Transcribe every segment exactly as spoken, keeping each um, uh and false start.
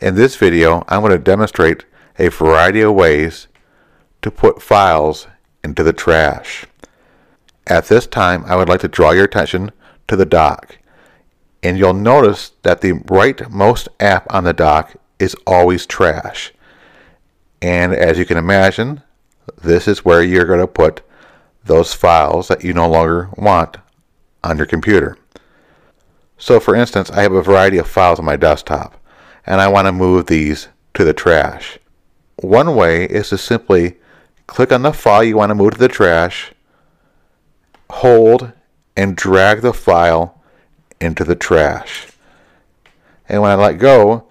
In this video, I'm going to demonstrate a variety of ways to put files into the trash. At this time, I would like to draw your attention to the dock. And you'll notice that the rightmost app on the dock is always trash. And as you can imagine, this is where you're going to put those files that you no longer want on your computer. So for instance, I have a variety of files on my desktop, and I want to move these to the trash. One way is to simply click on the file you want to move to the trash, hold, and drag the file into the trash. And when I let go,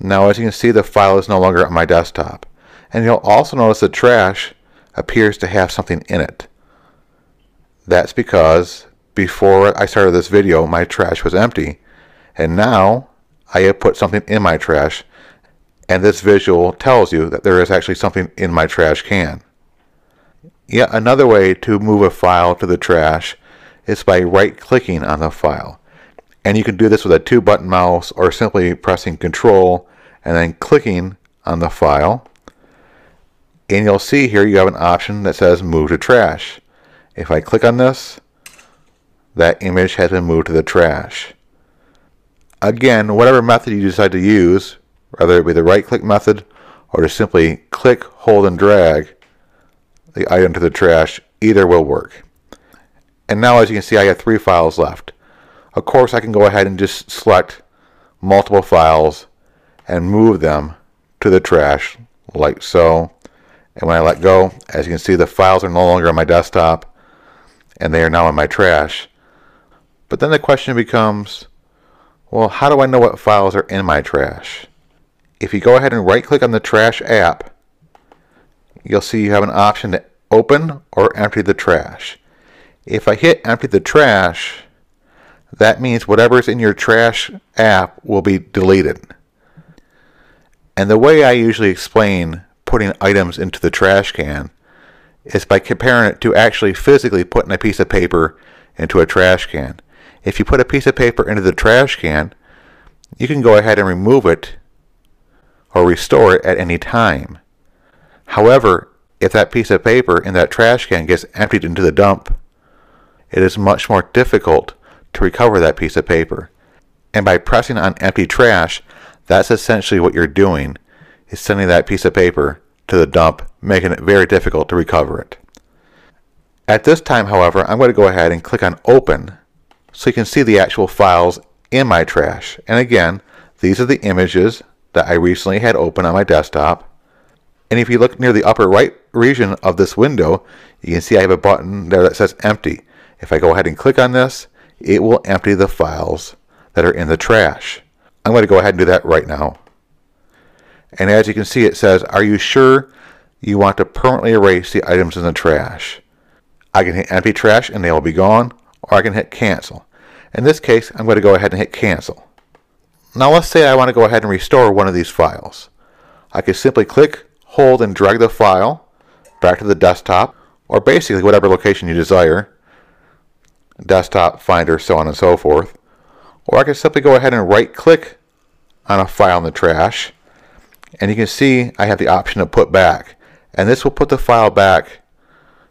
now as you can see, the file is no longer on my desktop. And you'll also notice the trash appears to have something in it. That's because before I started this video, my trash was empty, and now I have put something in my trash, and this visual tells you that there is actually something in my trash can. Yet another way to move a file to the trash is by right-clicking on the file. And you can do this with a two-button mouse or simply pressing Control and then clicking on the file. And you'll see here you have an option that says Move to Trash. If I click on this, that image has been moved to the trash. Again, whatever method you decide to use, whether it be the right-click method or just simply click, hold, and drag the item to the trash, either will work. And now as you can see, I have three files left. Of course, I can go ahead and just select multiple files and move them to the trash like so. And when I let go, as you can see, the files are no longer on my desktop and they are now in my trash. But then the question becomes, well, how do I know what files are in my trash? If you go ahead and right-click on the trash app, you'll see you have an option to open or empty the trash. If I hit empty the trash, that means whatever's in your trash app will be deleted. And the way I usually explain putting items into the trash can is by comparing it to actually physically putting a piece of paper into a trash can. If you put a piece of paper into the trash can, you can go ahead and remove it or restore it at any time. However, if that piece of paper in that trash can gets emptied into the dump, it is much more difficult to recover that piece of paper. And by pressing on empty trash, that's essentially what you're doing, is sending that piece of paper to the dump, making it very difficult to recover it. At this time, however, I'm going to go ahead and click on open so you can see the actual files in my trash. And again, these are the images that I recently had open on my desktop. And if you look near the upper right region of this window, you can see I have a button there that says empty. If I go ahead and click on this, it will empty the files that are in the trash. I'm going to go ahead and do that right now. And as you can see, it says, are you sure you want to permanently erase the items in the trash? I can hit empty trash and they will be gone, or I can hit cancel. In this case, I'm going to go ahead and hit cancel. Now let's say I want to go ahead and restore one of these files. I can simply click, hold, and drag the file back to the desktop, or basically whatever location you desire, desktop, Finder, so on and so forth. Or I can simply go ahead and right click on a file in the trash, and you can see I have the option to put back, and this will put the file back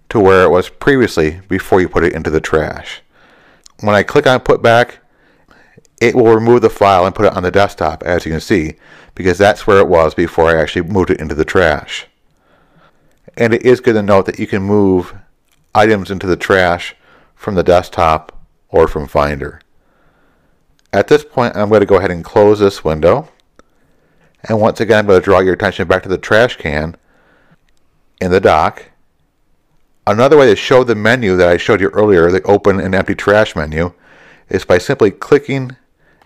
to where it was previously before you put it into the trash. When I click on put back, it will remove the file and put it on the desktop, as you can see, because that's where it was before I actually moved it into the trash. And it is good to note that you can move items into the trash from the desktop or from Finder. At this point, I'm going to go ahead and close this window. And once again, I'm going to draw your attention back to the trash can in the dock. Another way to show the menu that I showed you earlier, the open and empty trash menu, is by simply clicking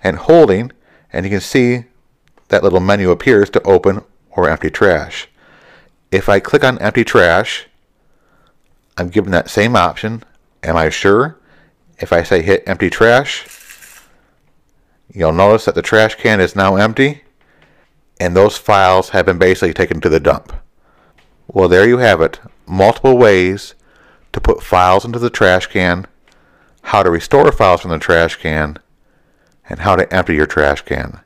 and holding, and you can see that little menu appears to open or empty trash. If I click on empty trash, I'm given that same option. Am I sure? If I say hit empty trash, you'll notice that the trash can is now empty, and those files have been basically taken to the dump. Well, there you have it. Multiple ways to put files into the trash can, how to restore files from the trash can, and how to empty your trash can.